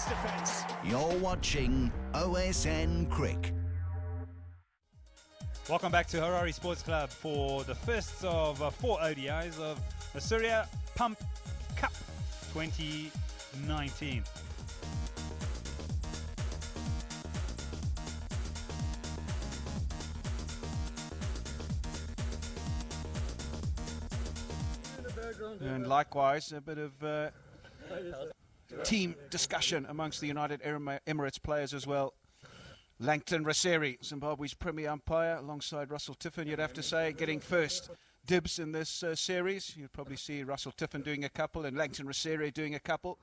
its defence. You're watching OSN Crick. Welcome back to Harare Sports Club for the first of four ODIs of the Surya Pump Cup 2019. And likewise, a bit of team discussion amongst the United Emirates players as well. Langton Rusere, Zimbabwe's premier umpire, alongside Russell Tiffin, you'd have to say, getting first dibs in this series. You'd probably see Russell Tiffin doing a couple and Langton Rusere doing a couple.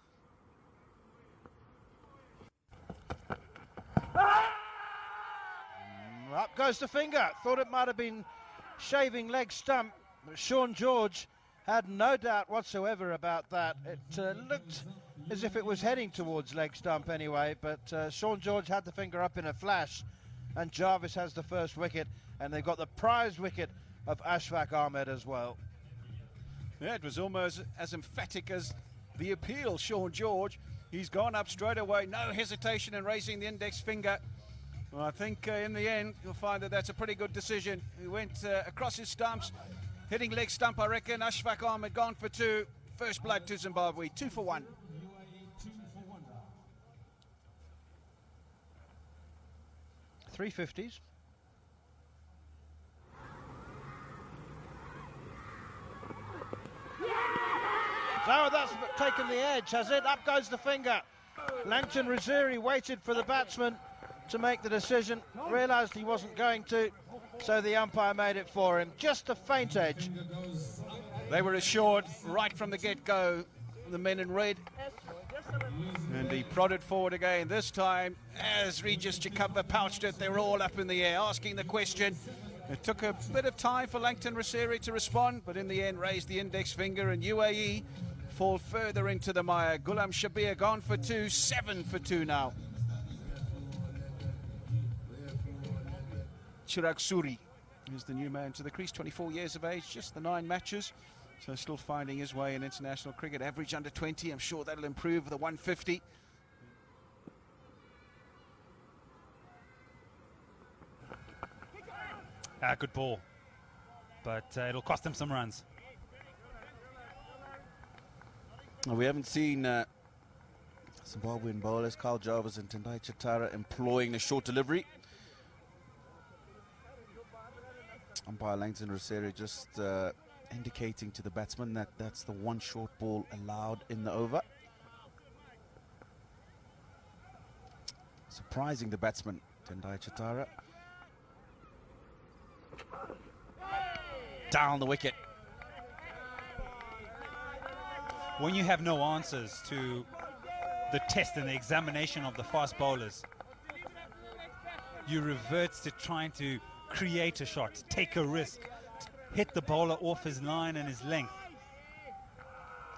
Up goes the finger. Thought it might have been shaving leg stump. Shaun George had no doubt whatsoever about that. It looked as if it was heading towards leg stump anyway, but Shaun George had the finger up in a flash, and Jarvis has the first wicket, and they've got the prize wicket of Ashfaq Ahmed as well. Yeah, it was almost as emphatic as the appeal, Shaun George. He's gone up straight away, no hesitation in raising the index finger. Well, I think in the end, you'll find that that's a pretty good decision. He went across his stumps, hitting leg stump, I reckon. Ashfaq Ahmed gone for two. First blood to Zimbabwe, 2 for 1. UAE 2 for 1. 350s. So that's taken the edge, has it? Up goes the finger. Langton Rusere waited for the batsman to make the decision, realised he wasn't going to, so the umpire made it for him. Just a faint edge. They were assured right from the get-go, the men in red. And he prodded forward again, this time as Regis Chakabva pounced it. They were all up in the air, asking the question. It took a bit of time for Langton Rusere to respond, but in the end raised the index finger, and UAE fall further into the mire. Ghulam Shabber gone for two, 7 for 2 now. Chirag Suri is the new man to the crease, 24 years of age, just the 9 matches, so still finding his way in international cricket. Average under 20, I'm sure that'll improve with the 150. Good ball, but it'll cost them some runs. Well, we haven't seen Zimbabwean bowlers Kyle Jarvis and Tendai Chatara employing the short delivery. Umpire Langton Rusere just indicating to the batsman that that's the one short ball allowed in the over. Surprising the batsman, Tendai Chatara. Down the wicket. When you have no answers to the test and the examination of the fast bowlers, you revert to trying to create a shot, take a risk, hit the bowler off his line and his length.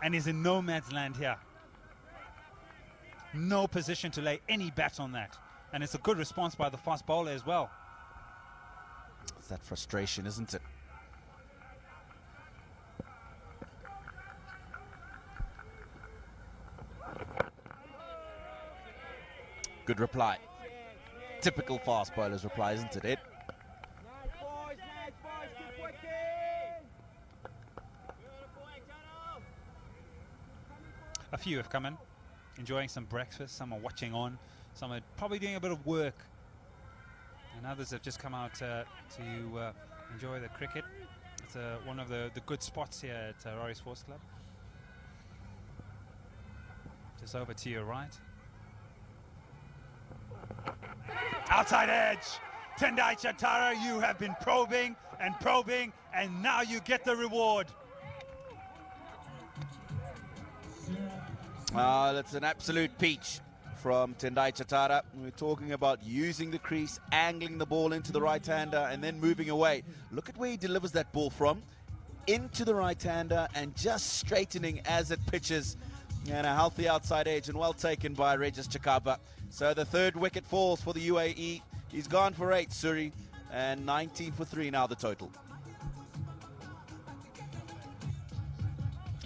And he's in no man's land here. No position to lay any bat on that. And it's a good response by the fast bowler as well. It's that frustration, isn't it? Good reply. Typical fast bowler's reply, isn't it, Ed? A few have come in, enjoying some breakfast, some are watching on, some are probably doing a bit of work, and others have just come out to enjoy the cricket. It's one of the good spots here at Harare Sports Club. Just over to your right. Outside edge! Tendai Chatara, you have been probing and probing, and now you get the reward. That's an absolute peach from Tendai Chatara. We're talking about using the crease, angling the ball into the right-hander and then moving away. Look at where he delivers that ball from, into the right-hander and just straightening as it pitches. And a healthy outside edge and well taken by Regis Chakabva. So the third wicket falls for the UAE. He's gone for 8, Suri, and 19 for 3 now the total.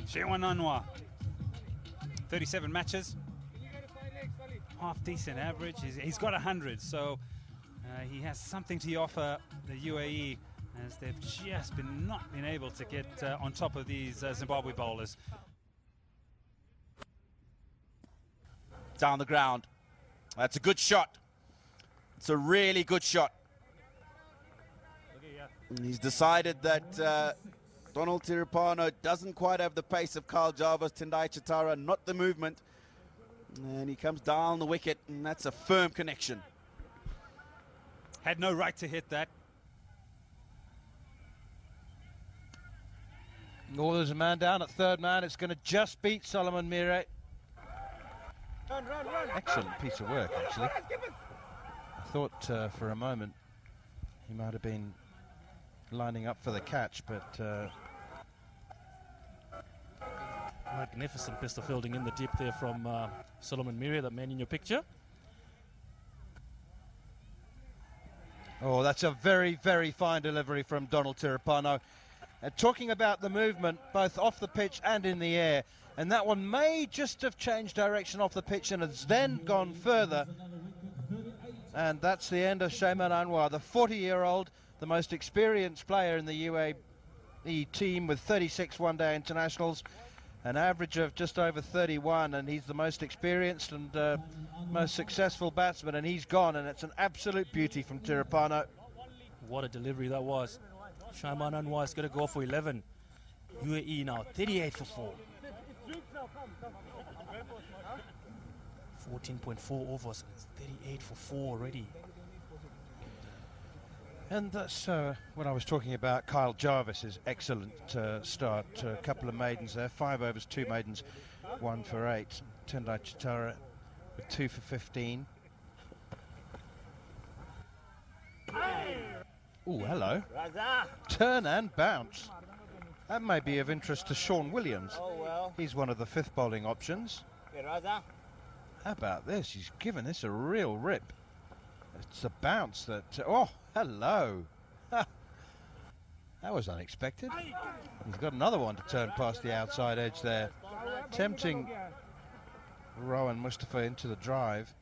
Shewan Anwa. 37 matches, half-decent average. He's got 100, so he has something to offer the UAE, as they've just not been able to get on top of these Zimbabwe bowlers. Down the ground. That's a good shot. It's a really good shot. And he's decided that Donald Tiripano doesn't quite have the pace of Kyle Jarvis, Tendai Chatara, not the movement. And he comes down the wicket, and that's a firm connection. Had no right to hit that. Oh, there's a man down at third man. It's going to just beat Solomon Mire. Run. Excellent piece of work, actually. I thought for a moment he might have been lining up for the catch, but magnificent pistol fielding in the deep there from Solomon Mire, the man in your picture. Oh, that's a very, very fine delivery from Donald Tiripano. Talking about the movement, both off the pitch and in the air, and that one may just have changed direction off the pitch and has then gone further. And that's the end of Shaiman Anwar, the 40-year-old, the most experienced player in the UAE team with 36 one-day internationals, an average of just over 31, and he's the most experienced and most successful batsman, and he's gone, and it's an absolute beauty from Tiripano. What a delivery that was. Shaiman Anwar is going to go for 11. UAE now 38 for 4. 14.4 overs, and it's 38 for 4 already. And that's what I was talking about, Kyle Jarvis's excellent start. A couple of maidens there, 5 overs, 2 maidens, 1 for 8. Tendai Chatara with 2 for 15. Oh, hello. Turn and bounce. That may be of interest to Sean Williams. He's one of the 5th bowling options. How about this? He's given this a real rip. It's a bounce that... Oh, hello. That was unexpected. He's got another one to turn past the outside edge there. Tempting Rohan Mustafa into the drive.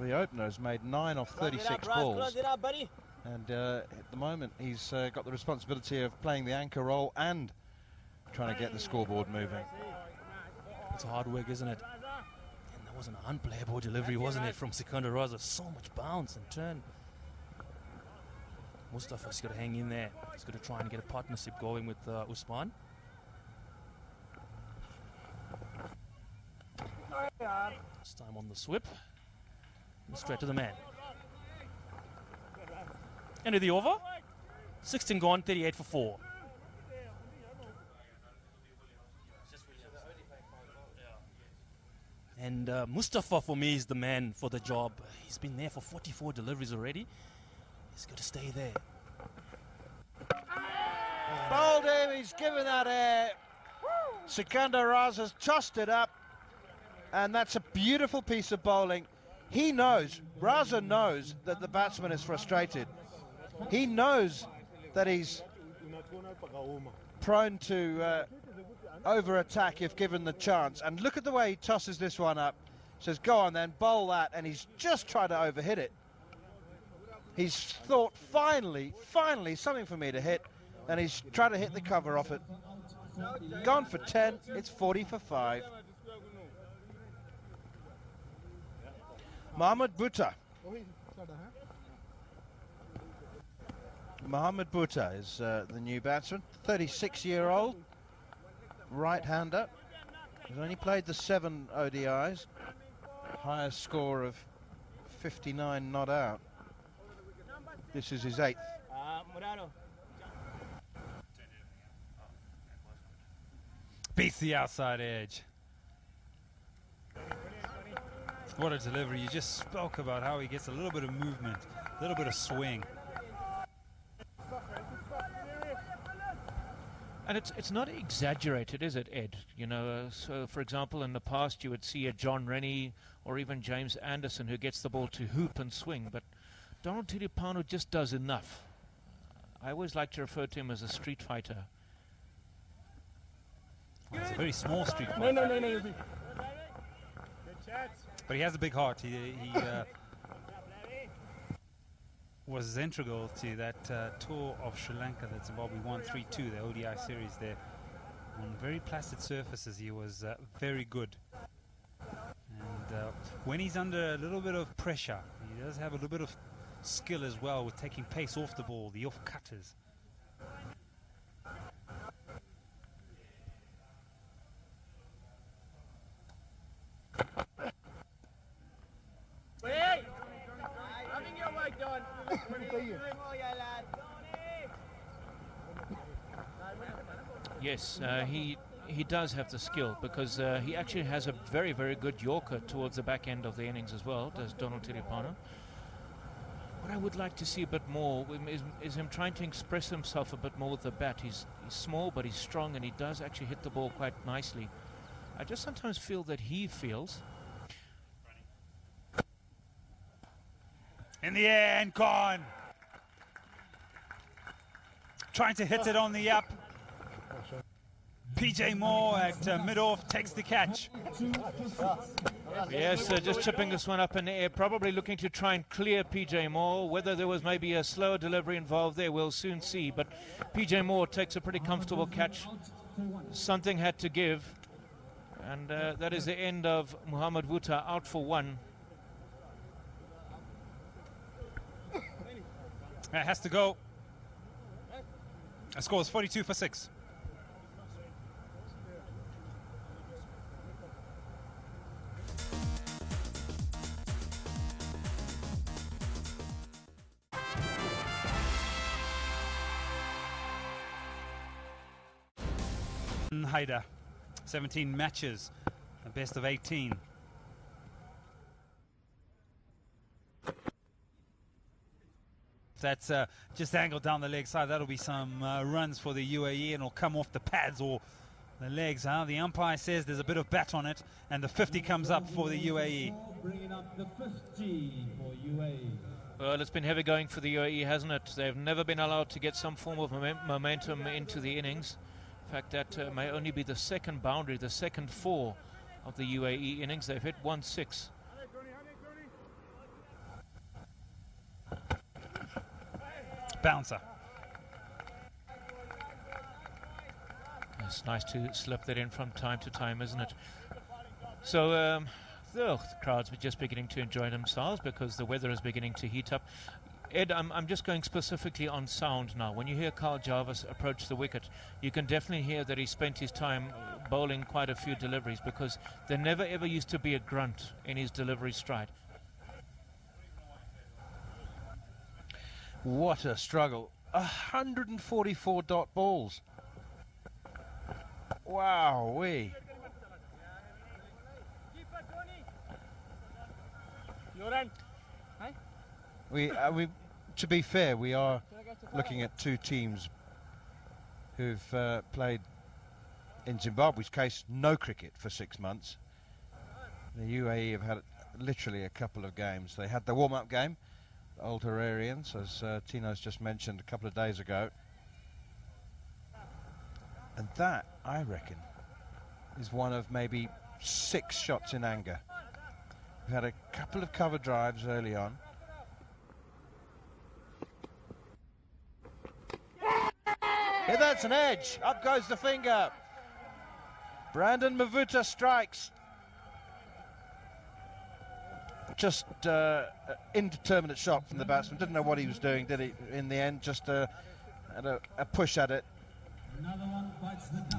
The opener has made 9 off 36 balls. And at the moment, he's got the responsibility of playing the anchor role and trying to get the scoreboard moving. It's hard work, isn't it? And that was an unplayable delivery, wasn't it, from Sikandar Raza? So much bounce and turn. Mustafa's got to hang in there. He's got to try and get a partnership going with Usman. This time on the sweep. Straight to the man. End of the over. 16 gone, 38 for 4. And Mustafa, for me, is the man for the job. He's been there for 44 deliveries already. He's got to stay there. Bowled him, he's given that air. Sikandar Raza's tossed it up. And that's a beautiful piece of bowling. He knows, Raza knows, that the batsman is frustrated. He knows that he's prone to over-attack if given the chance. And look at the way he tosses this one up. Says, go on then, bowl that. And he's just tried to overhit it. He's thought, finally, something for me to hit. And he's tried to hit the cover off it. Gone for 10, it's 40 for 5. Mohammad Boota is the new batsman, 36-year-old, right-hander. He's only played the 7 ODIs, highest score of 59 not out. This is his 8th. Beats the outside edge. What a delivery. You just spoke about how he gets a little bit of movement, a little bit of swing. And it's not exaggerated, is it, Ed? You know, so for example, in the past you would see a John Rennie or even James Anderson who gets the ball to hoop and swing, but Donald Tiripano just does enough. I always like to refer to him as a street fighter. Well, it's a very small street fighter. No. But he has a big heart. He was integral to that tour of Sri Lanka that Zimbabwe won 3-2, the ODI series there. On very placid surfaces, he was very good. And when he's under a little bit of pressure, he does have a little bit of skill as well with taking pace off the ball, the off cutters. Yes, he does have the skill, because he actually has a very, very good Yorker towards the back end of the innings as well, does Donald Tiripano. What I would like to see a bit more is him trying to express himself a bit more with the bat. He's small, but he's strong, and he does actually hit the ball quite nicely. I just sometimes feel that he feels. In the air and gone. Trying to hit it on the up. PJ Moore at mid-off takes the catch. Yes, just chipping this one up in the air, probably looking to try and clear PJ Moore. Whether there was maybe a slower delivery involved there, we'll soon see. But PJ Moore takes a pretty comfortable catch. Something had to give. And that is the end of Mohammad Boota out for one. That has to go. That scores 42 for 6. Haider, 17 matches, a best of 18. That's just angled down the leg side. That'll be some runs for the UAE, and it'll come off the pads or the legs. The umpire says there's a bit of bat on it, and the 50 comes up for the UAE. Bringing up the 50 for UAE. Well, it's been heavy going for the UAE, hasn't it? They've never been allowed to get some form of momentum into the innings. In fact, that may only be the second boundary, the second four of the UAE innings. They've hit 1-6. Bouncer. It's nice to slip that in from time to time, isn't it? So the crowds are just beginning to enjoy themselves because the weather is beginning to heat up. Ed, I'm just going specifically on sound now. When you hear Kyle Jarvis approach the wicket, you can definitely hear that he spent his time bowling quite a few deliveries, because there never ever used to be a grunt in his delivery stride. What a struggle. 144 dot balls. Wow-wee. We to be fair, we are looking at two teams who've played, in Zimbabwe's case, no cricket for 6 months. The UAE have had literally a couple of games. They had the warm-up game, the old Hararians, as Tino's just mentioned a couple of days ago. And that, I reckon, is one of maybe 6 shots in anger. We've had a couple of cover drives early on. Yeah, that's an edge. Up goes the finger. Brandon Mavuta strikes. Just indeterminate shot from the batsman. Didn't know what he was doing, did he? In the end, just had a push at it.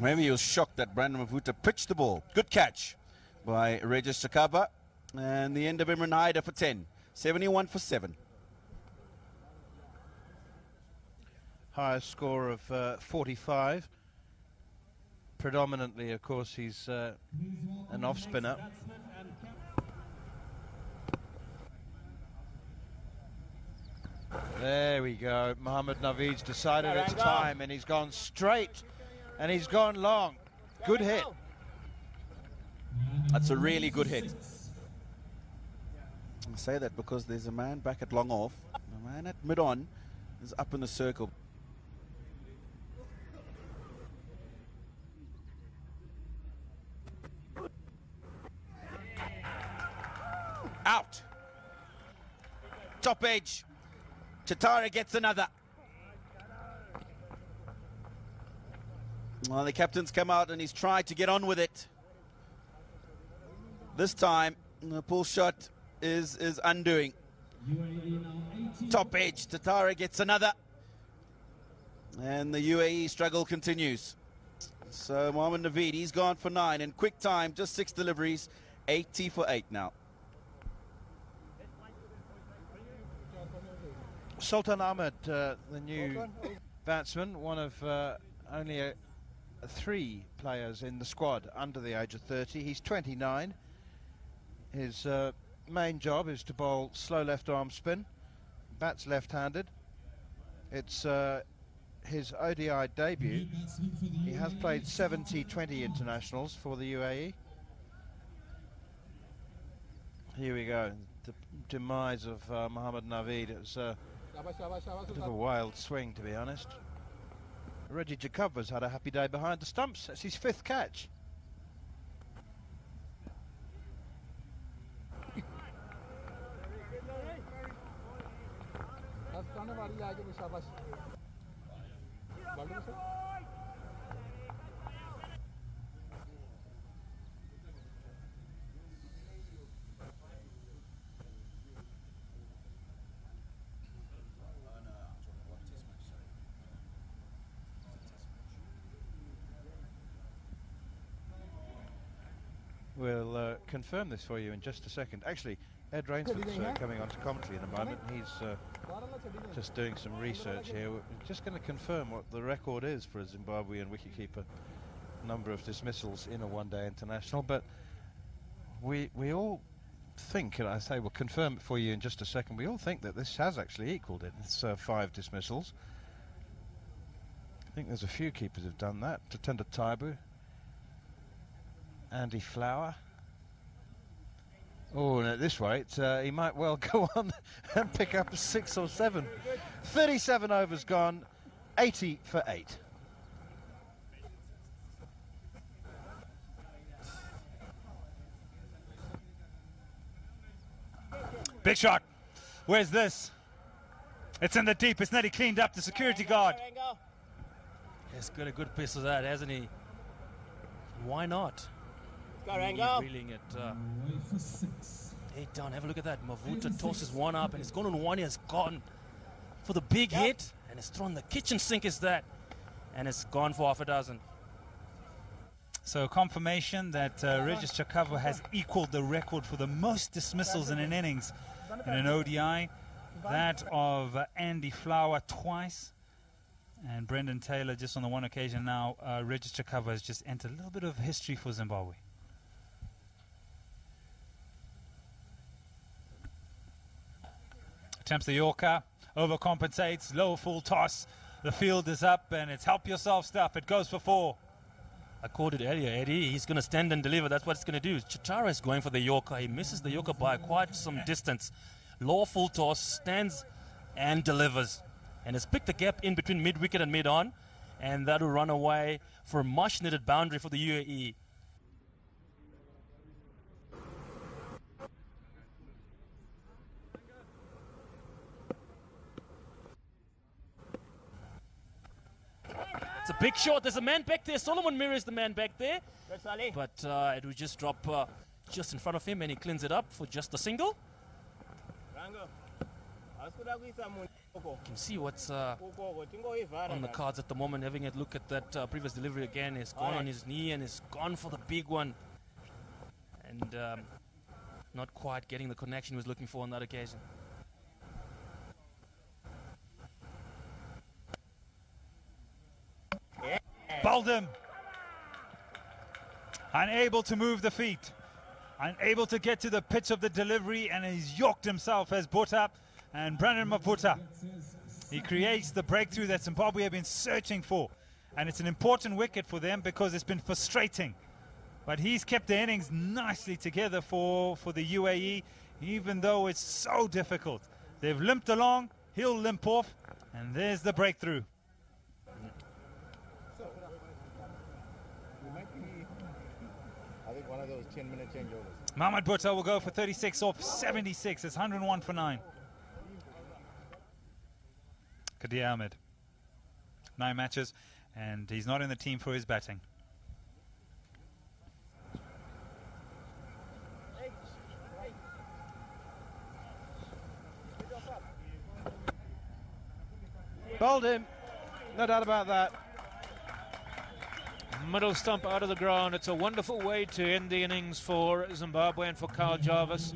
Maybe he was shocked that Brandon Mavuta pitched the ball. Good catch by Regis Chakabva. And the end of Imran Haider for 10. 71 for 7. Highest score of 45. Predominantly, of course, he's an off spinner. There we go. Mohammad Naveed's decided it's time, and he's gone straight and he's gone long. Good hit. That's a really good hit. I say that because there's a man back at long off, a man at mid on is up in the circle. out. Top edge. Chatara gets another. Well, the captain's come out and he's tried to get on with it. This time, the pull shot is undoing. Top edge. Chatara gets another. And the UAE struggle continues. So Mohammad Naveed, he's gone for 9 in quick time, just 6 deliveries, 80 for 8 now. Sultan Ahmed, the new batsman, one of only 3 players in the squad under the age of 30. He's 29. His main job is to bowl slow left arm spin. Bats left-handed. It's his ODI debut. He has played 7 T20 internationals for the UAE. Here we go, the demise of Mohammad Naveed. It was a bit of a wild swing, to be honest. Regis Chakabva's had a happy day behind the stumps. That's his 5th catch. We'll confirm this for you in just a second. Actually, Ed Rainsford's coming on to commentary in a moment. He's just doing some research here. We're just going to confirm what the record is for a Zimbabwean wicketkeeper number of dismissals in a one-day international, but we all think, and I say we'll confirm it for you in just a second, we all think that this has actually equaled it. It's 5 dismissals. I think there's a few keepers who've done that. Tendai Chatara, Andy Flower. Oh, and at this rate, he might well go on and pick up a 6 or 7. 37 overs gone, 80 for 8. Big shot. Where's this? It's in the deep. It's nearly cleaned up the security guard. He's got a good piece of that, hasn't he? Why not? Reeling it down. Have a look at that. Mavuta tosses one up and it's gone on one. He has gone for the big hit and it's thrown the kitchen sink is that, and it's gone for half a dozen. So confirmation that Regis Chakabva has equaled the record for the most dismissals in an innings in an ODI, that of Andy Flower twice. And Brendan Taylor just on the one occasion now. Regis Chakabva has just entered a little bit of history for Zimbabwe. Attempts the Yorker, overcompensates, low full toss. The field is up and it's help yourself stuff. It goes for 4. I called it earlier, Eddie. He's going to stand and deliver. That's what it's going to do. Chatara is going for the Yorker. He misses the Yorker by quite some distance. Low full toss, stands and delivers. And has picked the gap in between mid-wicket and mid-on, and that'll run away for a much-needed boundary for the UAE. It's a big shot. There's a man back there. Solomon Mire is the man back there. But it will just drop just in front of him, and he cleans it up for just a single. You can see what's on the cards at the moment. Having a look at that previous delivery again. He's gone on his knee and he's gone for the big one. And not quite getting the connection he was looking for on that occasion. Yeah. Bowled him. Unable to move the feet. Unable to get to the pitch of the delivery, and he's yorked himself as brought up. And Brandon Mavuta, he creates the breakthrough that Zimbabwe have been searching for. And it's an important wicket for them because it's been frustrating. But he's kept the innings nicely together for the UAE, even though it's so difficult. They've limped along, he'll limp off, and there's the breakthrough. one of those 10-minute changeovers. Mohammad Boota will go for 36 off 76. It's 101 for 9. Kadir Ahmed, 9 matches, and he's not in the team for his batting. Bowled him, no doubt about that. Middle stump out of the ground. It's a wonderful way to end the innings for Zimbabwe and for Kyle Jarvis.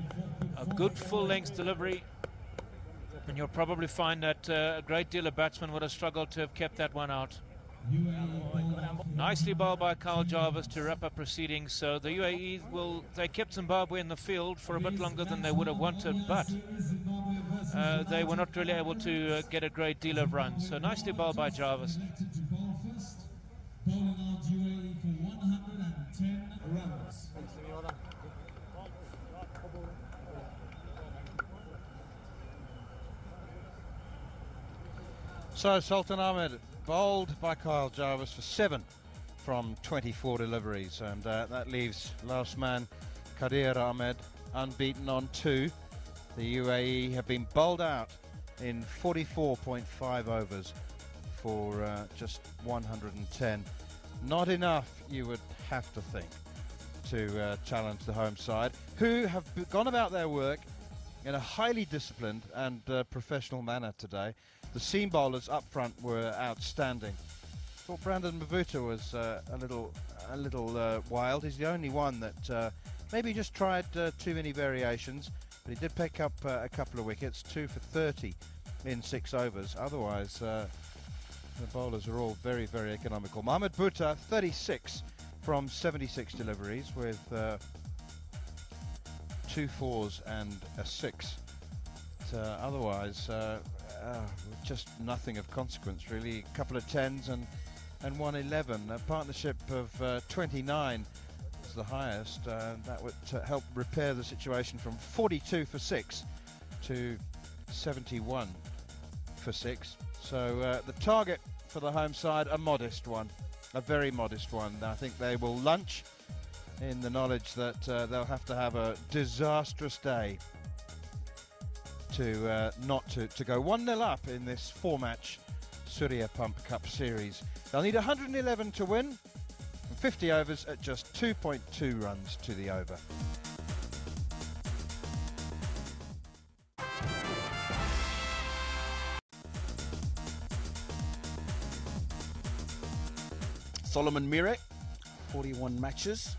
A good full-length delivery, and you'll probably find that a great deal of batsmen would have struggled to have kept that one out. Nicely bowled by Kyle Jarvis to wrap up proceedings. So the UAE they kept Zimbabwe in the field for a bit longer than they would have wanted, but they were not really able to get a great deal of runs. So nicely bowled by Jarvis. So Sultan Ahmed bowled by Kyle Jarvis for 7 from 24 deliveries, and that leaves last man Kadir Ahmed unbeaten on 2. The UAE have been bowled out in 44.5 overs for just 110. Not enough, you would have to think, to challenge the home side, who have gone about their work in a highly disciplined and professional manner today. The seam bowlers up front were outstanding. I thought Brandon Mavuta was a little wild. He's the only one that maybe just tried too many variations, but he did pick up a couple of wickets, 2 for 30 in 6 overs. Otherwise, the bowlers are all very, very economical. Mohammad Boota, 36 from 76 deliveries with 2 fours and a 6. But, otherwise, just nothing of consequence, really. A couple of 10s and 1 11. A partnership of 29 is the highest. That would help repair the situation from 42 for 6 to 71 for 6. So the target for the home side, a modest one, a very modest one. I think they will lunch in the knowledge that they'll have to have a disastrous day to not to go 1-0 up in this 4-match Surya Pump Cup series. They'll need 111 to win, and 50 overs at just 2.2 runs to the over. Solomon Mire, 41 matches,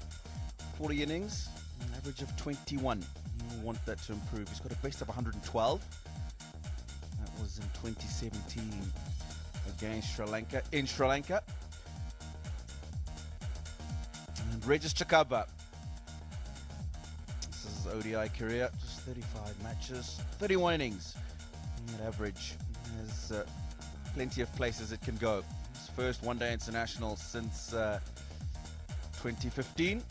40 innings, an average of 21. You'll want that to improve. He's got a best of 112. That was in 2017 against Sri Lanka, in Sri Lanka. And Regis Chakabva. This is his ODI career, just 35 matches, 31 innings. That average has plenty of places it can go. His first one-day international since 2015.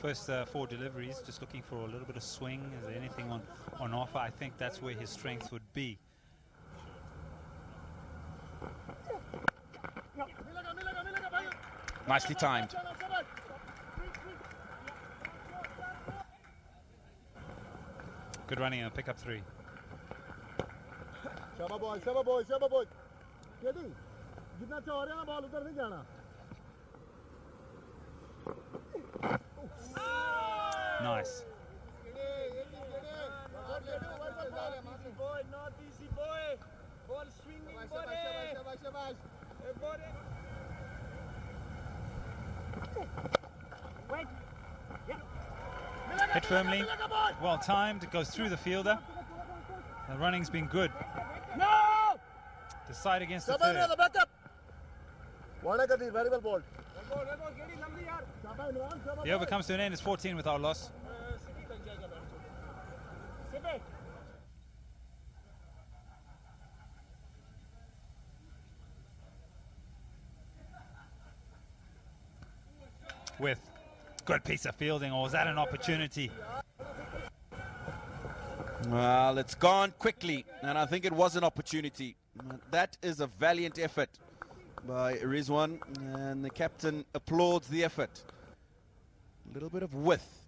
First 4 deliveries, just looking for a little bit of swing. Is there anything on offer? I think that's where his strength would be. Nicely timed. Good running and pick up 3. Nice. Hit firmly, well timed, it goes through the fielder. The running's been good. No! Decide against the third. The over comes to an end. It's 14 with our loss. With Good piece of fielding, or was that an opportunity? Well, it's gone quickly, and I think it was an opportunity. That is a valiant effort by Rizwan, and the captain applauds the effort. A little bit of width.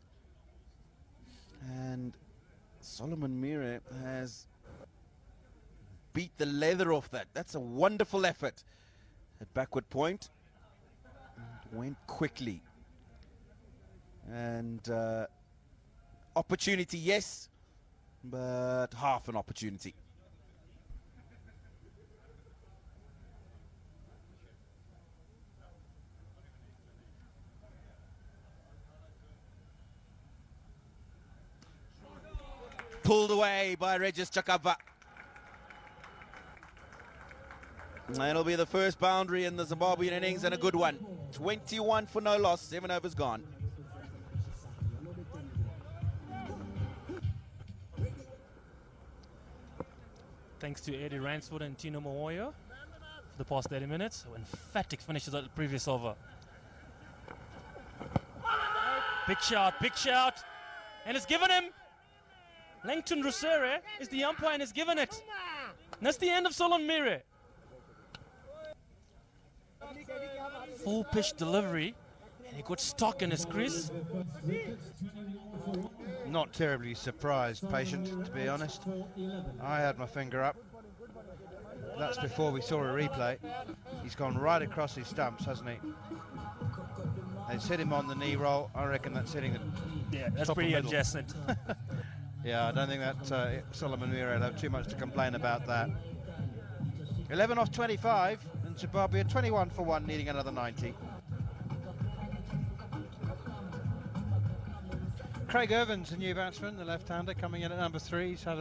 And Solomon Mire has beat the leather off that. That's a wonderful effort. At backward point. Went quickly. And opportunity, yes, but half an opportunity. Pulled away by Regis Chakabva. It'll be the first boundary in the Zimbabwean innings, and a good one. 21 for no loss, 7 overs gone. Thanks to Eddie Ransford and Tino Moyo for the past 30 minutes. Emphatic finishes at the previous over. Big shout, and it's given him. Langton Rusere is the umpire and has given it. And that's the end of Solomon Mire. Full pitch delivery, and he got stuck in his crease. Not terribly surprised, patient, to be honest. I had my finger up. That's before we saw a replay. He's gone right across his stumps, hasn't he? They've set him on the knee roll. I reckon that's hitting the that's pretty adjacent. Yeah, I don't think that Solomon Mire will have too much to complain about that. 11 off 25, and Zimbabwe 21 for 1, needing another 90. Craig Ervine's the new batsman, the left-hander, coming in at number 3. He's had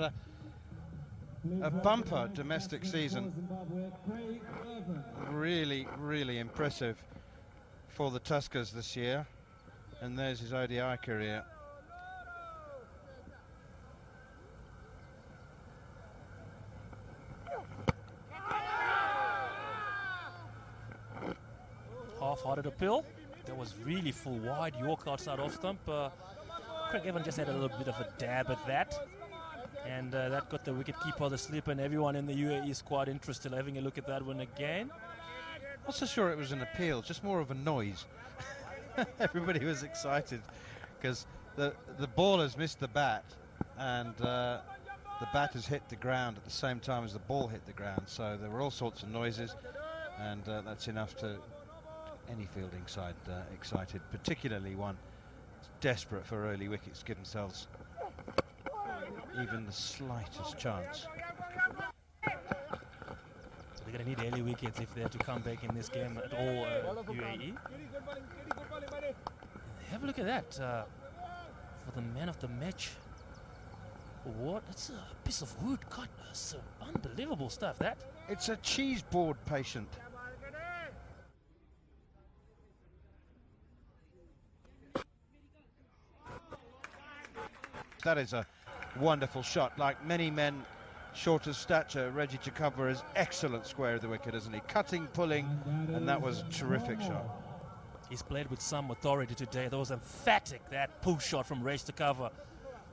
a bumper domestic season. Really, really impressive for the Tuskers this year. And there's his ODI career. Half-hearted appeal. That was really full wide. York outside off stump. Craig Ervine just had a little bit of a dab at that. And that got the wicketkeeper, the slipper, and everyone in the UAE squad interested. Having a look at that one again. Not so sure it was an appeal, just more of a noise. Everybody was excited because the ball has missed the bat, and the bat has hit the ground at the same time as the ball hit the ground. So there were all sorts of noises, and that's enough to any fielding side excited, particularly one desperate for early wickets to give themselves even the slightest chance. So they're going to need early wickets if they're to come back in this game at all, UAE. Have a look at that for the man of the match award. That's a piece of wood. God, that's unbelievable stuff, that. It's a cheese board, patient. That is a wonderful shot. Like many men short of stature, Reggie Chakabva is excellent square of the wicket, isn't he? Cutting, pulling, and that was a terrific shot. He's played with some authority today. That was emphatic, that pull shot from Reggie Chakabva.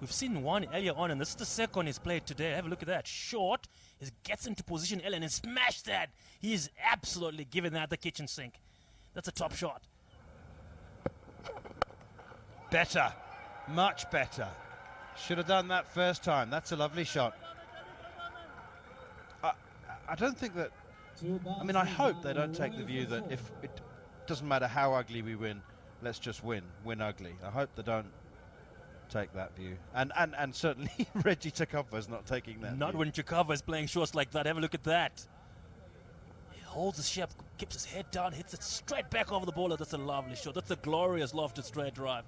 We've seen one earlier on, and this is the second he's played today. Have a look at that. Short, he gets into position, Ellen, and smashed that. He's absolutely giving that the kitchen sink. That's a top shot. Better. Much better. Should have done that first time. That's a lovely shot. I don't think that... I mean, I hope they don't take the view that if it doesn't matter how ugly we win, let's just win. Win ugly. I hope they don't take that view. And certainly Reggie Chakabva's not taking that view. Not when Chakabva's playing shorts like that. Have a look at that. He holds his shape, keeps his head down, hits it straight back over the bowler. That's a lovely shot. That's a glorious lofted straight drive.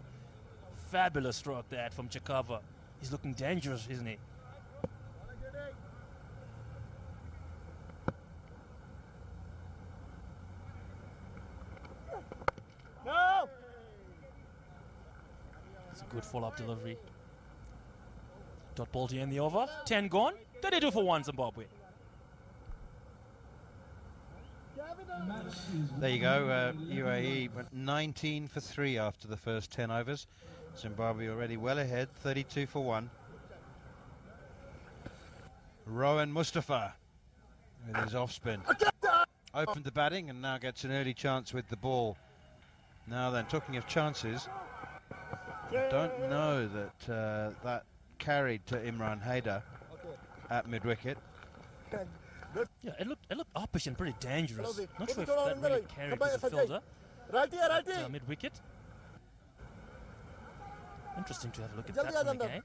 Fabulous stroke that from Chakabva. He's looking dangerous, isn't he? No! It's a good follow-up delivery. Dot ball to end the over. 10 gone. 32 for 1, Zimbabwe. There you go, UAE went 19 for 3 after the first 10 overs. Zimbabwe already well ahead, 32 for 1. Rohan Mustafa with his off spin. Opened the batting and now gets an early chance with the ball. Now then, talking of chances, I don't know that that carried to Imran Haider at mid-wicket. Yeah, it looked uppish and pretty dangerous. Not sure if that really carried to the fielder. Mid-wicket. Interesting to have a look at that one again.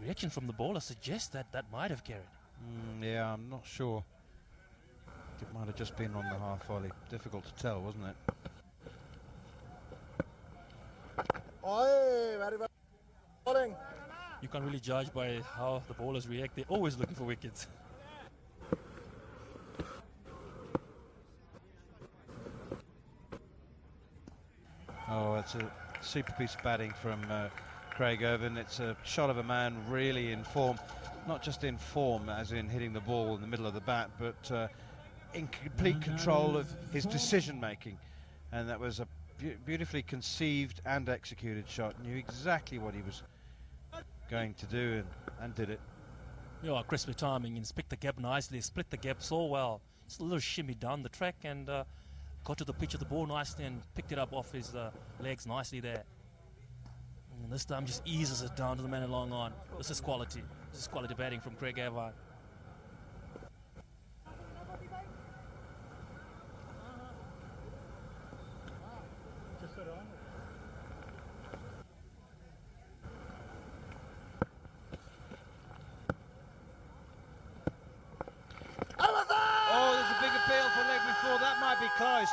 Reaction from the bowler suggests that that might have carried. Yeah, I'm not sure. It might have just been on the half volley. Difficult to tell, wasn't it? You can't really judge by how the bowlers react. They're always looking for wickets. Oh, that's a super piece of batting from Craig Ervine. It's a shot of a man really in form. Not just in form, as in hitting the ball in the middle of the bat, but in complete control of his decision-making. And that was a beautifully conceived and executed shot. Knew exactly what he was going to do and did it. You know, crisp timing and split the gap nicely, split the gap so well. Just a little shimmy down the track and got to the pitch of the ball nicely and picked it up off his legs nicely there. And this time just eases it down to the man in long on. This is quality. This is quality batting from Craig Ervine.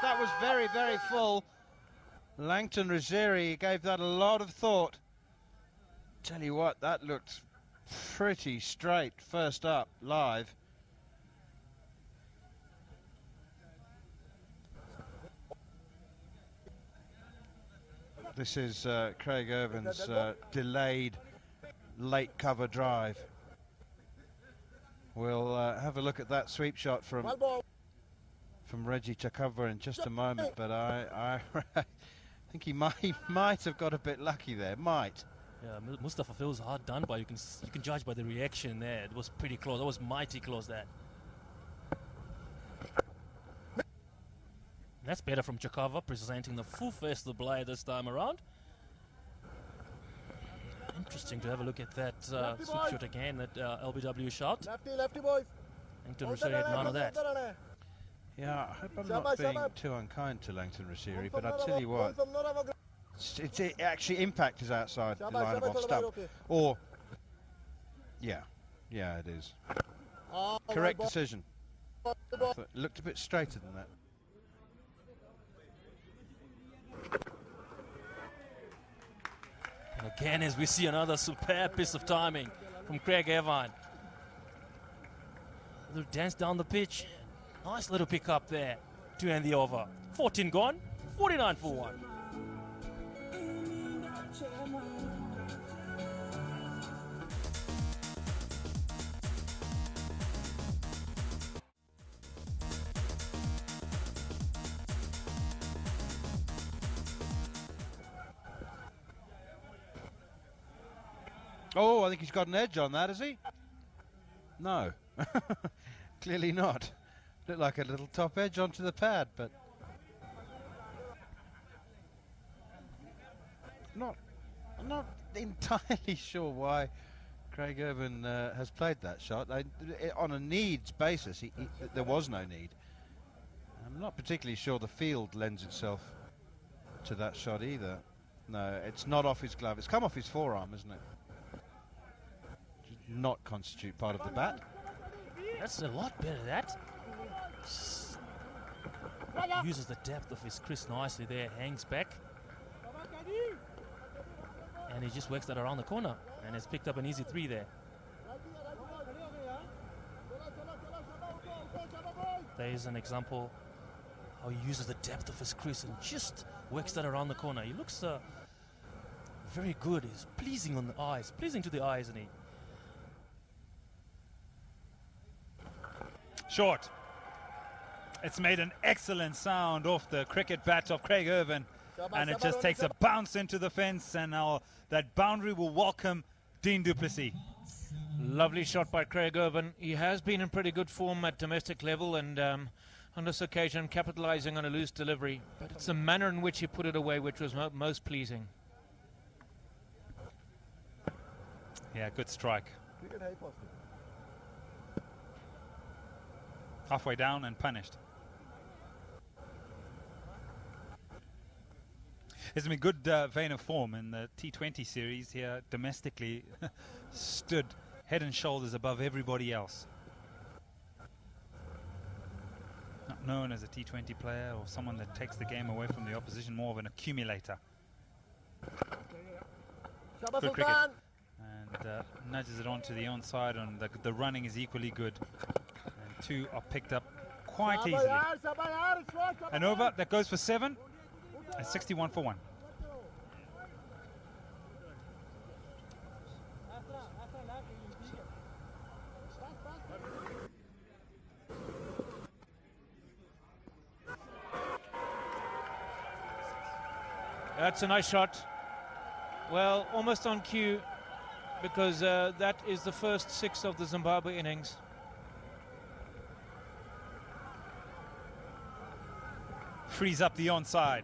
That was very, very full. Langton Rusere gave that a lot of thought. Tell you what, that looked pretty straight first up, live. This is Craig Ervine's delayed late cover drive. We'll have a look at that sweep shot from Regis Chakabva in just a moment, but I think he might have got a bit lucky there. Might. Yeah, Mustafa feels hard done by. You can judge by the reaction there. It was pretty close. That was mighty close there. That's better from Chakabva, presenting the full face of the blade this time around. Interesting to have a look at that sweep shot again, that LBW shot. Lefty boys. Langton Rusere had none of that. Yeah, I hope I'm not being too unkind to Langton Rusere, but I'll tell you what, it actually impact is outside the line of off stump. Or, yeah, it is. Correct decision. It looked a bit straighter than that. And again, as we see another superb piece of timing from Craig Ervine. A little dance down the pitch. Nice little pick up there to end the over. 14 gone, 49 for 1. Oh, I think he's got an edge on that, has he? No, clearly not. Looked like a little top edge onto the pad, but I'm not entirely sure why Craig Ervine has played that shot. On a needs basis, there was no need. I'm not particularly sure the field lends itself to that shot either. No, it's not off his glove. It's come off his forearm, isn't it? Does not constitute part of the bat. That's a lot better, that. Uses the depth of his crisp nicely there, hangs back. And he just works that around the corner and has picked up an easy 3 there. There's an example how he uses the depth of his crease and just works that around the corner. He looks very good. He's pleasing on the eyes, pleasing to the eye, isn't he? Short. It's made an excellent sound off the cricket bat of Craig Ervine, and it just takes a bounce into the fence, and now that boundary will welcome Dean du Plessis. Lovely shot by Craig Ervine. He has been in pretty good form at domestic level, and on this occasion capitalizing on a loose delivery, but it's the manner in which he put it away which was most pleasing. Yeah, good strike. Halfway down and punished. It's been a good vein of form in the T20 series here domestically. Stood head and shoulders above everybody else. Not known as a T20 player or someone that takes the game away from the opposition, more of an accumulator. Good cricket. And nudges it onto the onside, and the running is equally good. And two are picked up quite easily. An over that goes for 7. At 61 for 1. That's a nice shot. Well, almost on cue, because that is the first 6 of the Zimbabwe innings. Frees up the onside.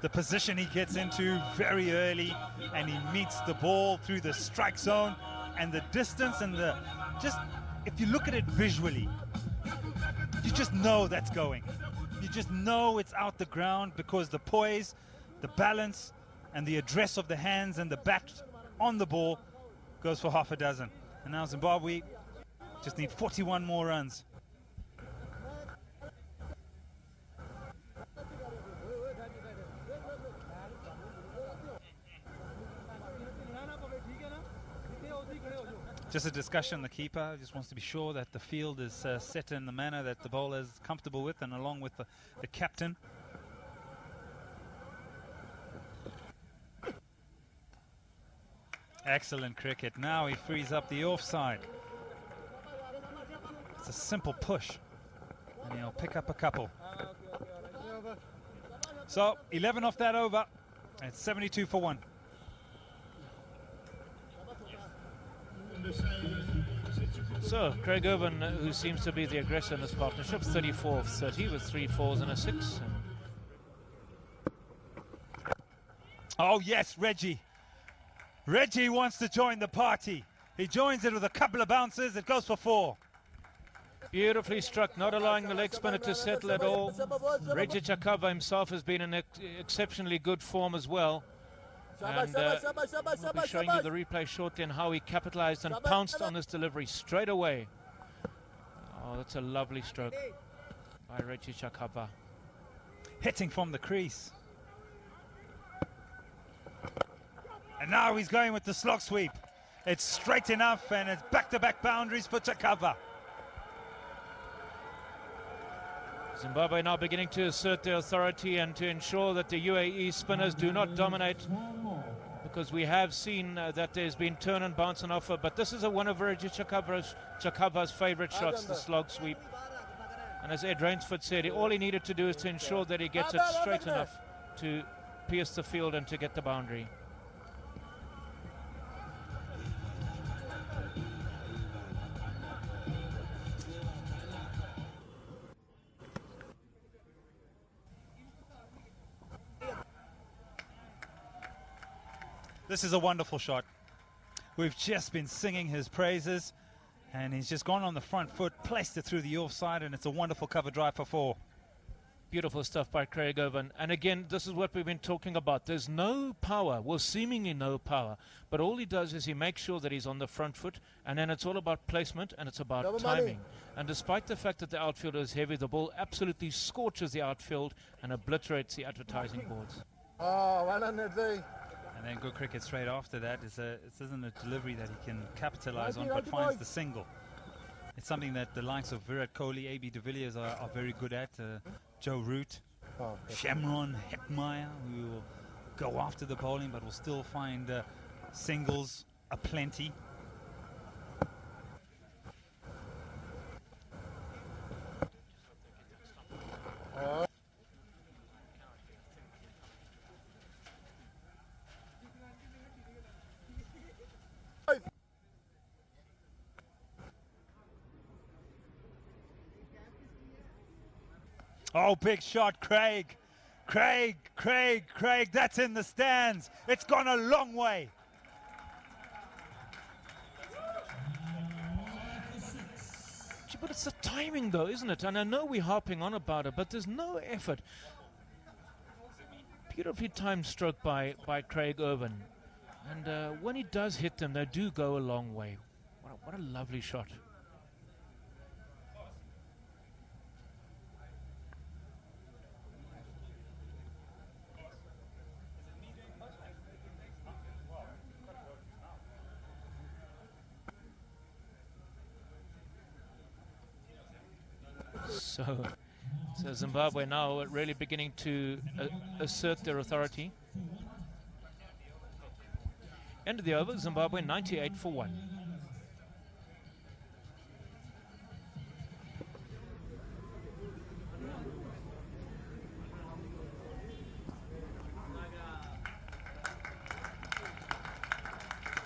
The position he gets into very early, and he meets the ball through the strike zone, and the distance and the just, if you look at it visually, you just know that's going. You just know it's out the ground because the poise, the balance, and the address of the hands and the bat on the ball goes for half a dozen. And now Zimbabwe just need 41 more runs. Just a discussion, the keeper just wants to be sure that the field is set in the manner that the bowler is comfortable with, and along with the captain. Excellent cricket. Now he frees up the offside. It's a simple push, and he'll pick up a couple. So 11 off that over. It's 72 for 1. So, Craig Ervine, who seems to be the aggressor in this partnership, 34 of 30 with 3 fours and a 6. Oh yes, Reggie. Reggie wants to join the party. He joins it with a couple of bounces. It goes for 4. Beautifully struck, not allowing the leg spinner to settle at all. Regis Chakabva himself has been in exceptionally good form as well. And we'll be showing you the replay shortly and how he capitalized and pounced on this delivery straight away. Oh, that's a lovely stroke by Regis Chakabva. Hitting from the crease. And now he's going with the slog sweep. It's straight enough, and it's back-to-back boundaries for Chakabva. Zimbabwe now beginning to assert their authority and to ensure that the UAE spinners do not dominate, because we have seen that there's been turn and bounce on offer, but this is one of Regis Chakabva's favorite shots, the slog sweep. And as Ed Rainsford said, all he needed to do is to ensure that he gets it straight enough to pierce the field and to get the boundary. This is a wonderful shot. We've just been singing his praises, and he's just gone on the front foot, placed it through the offside, and it's a wonderful cover drive for 4. Beautiful stuff by Craig Ervine. And again, this is what we've been talking about. There's no power, well, seemingly no power, but all he does is he makes sure that he's on the front foot, and then it's all about placement, and it's about timing. And despite the fact that the outfield is heavy, the ball absolutely scorches the outfield and obliterates the advertising boards. Oh, well done, Nidhi. And then good cricket straight after that. It isn't a delivery that he can capitalize on, but finds the single. It's something that the likes of Virat Kohli, A.B. de Villiers are very good at. Joe Root, Shamron Heckmeyer, who go after the bowling, but will still find singles aplenty. Oh, big shot, Craig. Craig, that's in the stands. It's gone a long way. But it's the timing, though, isn't it? And I know we're harping on about it, but there's no effort. Beautifully timed stroke by Craig Ervine. And when he does hit them, they do go a long way. What a lovely shot. So Zimbabwe now really beginning to assert their authority. End of the over, Zimbabwe 98 for 1.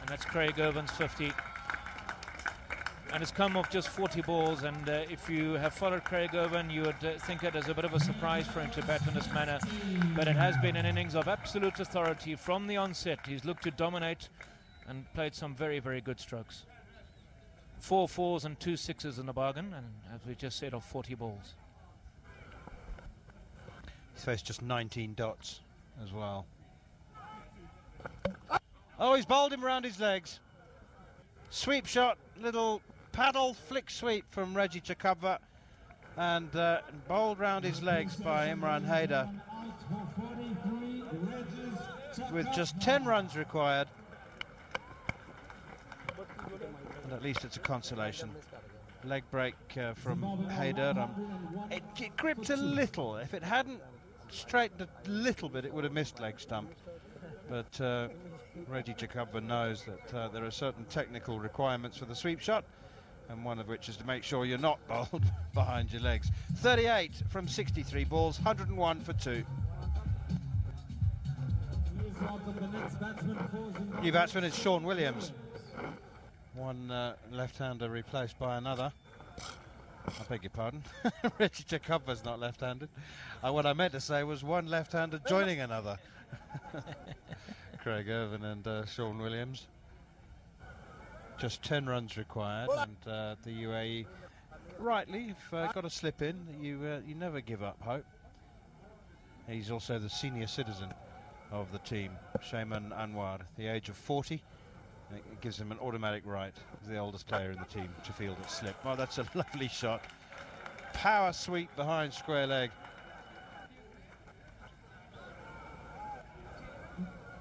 And that's Craig Ervine's 50. And it's come off just 40 balls, and if you have followed Craig Ervine, you would think it is a bit of a surprise for him to bat in this manner. But it has been an innings of absolute authority from the onset. He's looked to dominate and played some very, very good strokes. 4 fours and 2 sixes in the bargain, and as we just said, off 40 balls. He's faced just 19 dots as well. Oh, he's bowled him around his legs. Sweep shot, little paddle flick sweep from Regis Chakabva, and bowled round his legs by Imran Haider with just 10 runs required, and at least it's a consolation. Leg break from Haider. It gripped a little. If it hadn't straightened a little bit, it would have missed leg stump, but Regis Chakabva knows that there are certain technical requirements for the sweep shot, and one of which is to make sure you're not bowled behind your legs. 38 from 63 balls, 101 for 2. New batsman is Sean Williams. One left-hander replaced by another. I beg your pardon. Regis Chakabva's not left-handed. What I meant to say was one left-hander joining another. Craig Ervine and Sean Williams. Just 10 runs required, and the UAE rightly have got a slip in. You never give up hope. He's also the senior citizen of the team, Shaiman Anwar, the age of 40. It gives him an automatic right, the oldest player in the team, to field a slip. Oh, that's a lovely shot. Power sweep behind square leg.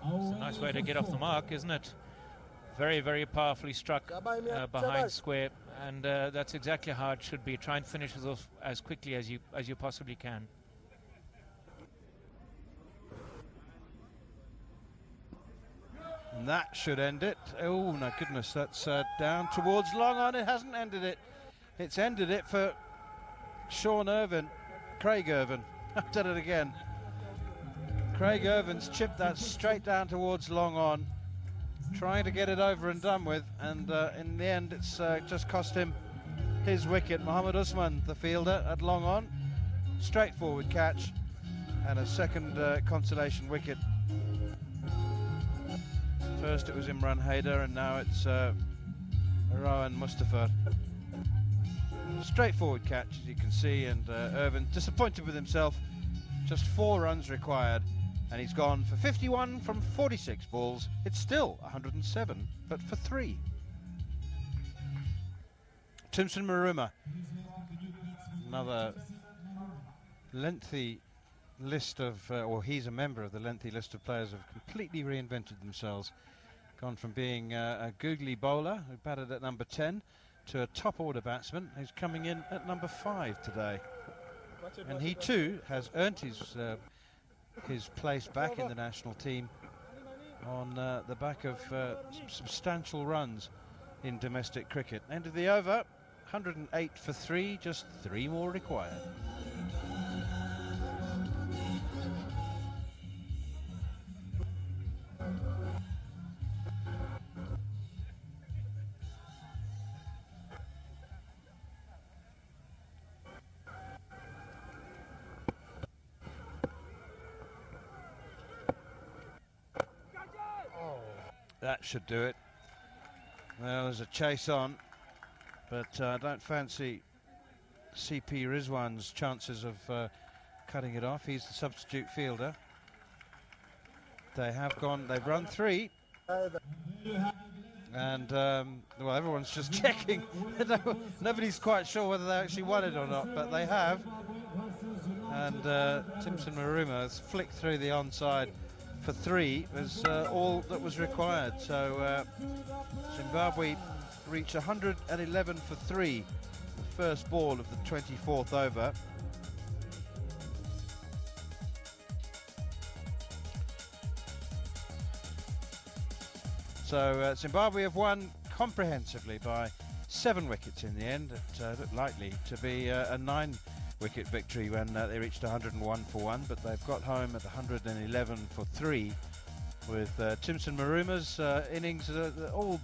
It's a nice way to get off the mark, isn't it? Very, very powerfully struck behind square, and that's exactly how it should be. Try and finish it off as quickly as you possibly can. And that should end it. Oh, my goodness, that's down towards long on. It hasn't ended it. It's ended it for Sean Ervine, Craig Ervine. I've done it again. Craig Ervine's chipped that straight down towards long on, trying to get it over and done with, and in the end it's just cost him his wicket. Mohammad Usman, the fielder at long on, straightforward catch and a second consolation wicket. First it was Imran Haider, and now it's Rohan Mustafa. Straightforward catch, as you can see, and Ervine disappointed with himself. Just 4 runs required. And he's gone for 51 from 46 balls. It's still 107, but for 3. Timson Maruma. Another lengthy list of, or he's a member of the lengthy list of players who have completely reinvented themselves. Gone from being a googly bowler who batted at number 10 to a top order batsman who's coming in at number 5 today. And he too has earned his his place back in the national team on the back of substantial runs in domestic cricket. End of the over, 108 for three, just three more required. That should do it. Well, there's a chase on, but I don't fancy CP Rizwan's chances of cutting it off. He's the substitute fielder. They have gone, they've run three. And, well, everyone's just checking. Nobody's quite sure whether they actually won it or not, but they have. And Timson Maruma has flicked through the onside for three, was all that was required. So Zimbabwe reached 111 for three, the first ball of the 24th over. So Zimbabwe have won comprehensively by 7 wickets in the end. It looked likely to be a 9-wicket victory when they reached 101 for one, but they've got home at 111 for three, with Timson Maruma's innings all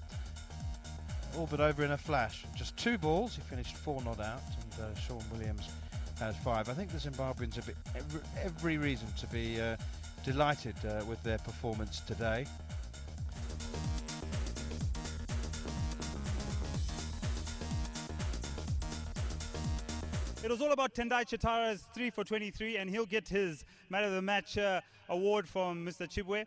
but over in a flash. Just 2 balls, he finished 4 not out, and Sean Williams had 5. I think the Zimbabweans have every reason to be delighted with their performance today. It was all about Tendai Chatara's 3 for 23, and he'll get his Man of the Match award from Mr. Chibwe.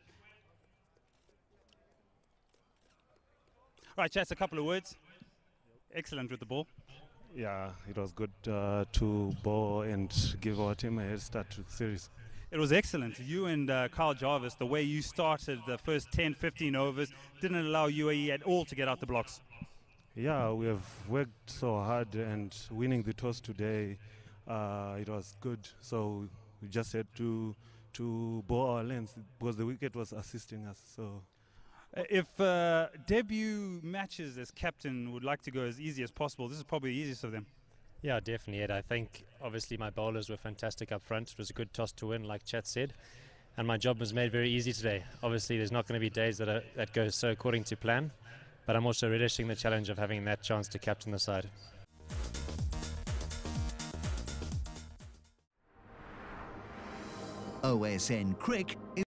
Right, Chats, a couple of words. Excellent with the ball. Yeah, it was good to bowl and give our team a head start to the series. It was excellent. You and Kyle Jarvis, the way you started the first 10, 15 overs, didn't allow UAE at all to get out the blocks. Yeah, we have worked so hard, and winning the toss today, it was good. So we just had to bowl our length because the wicket was assisting us. So, if debut matches as captain would like to go as easy as possible, this is probably the easiest of them. Yeah, definitely, Ed. I think obviously my bowlers were fantastic up front. It was a good toss to win, like Chat said, and my job was made very easy today. Obviously, there's not going to be days that go so according to plan, but I'm also relishing the challenge of having that chance to captain the side. OSN Crick is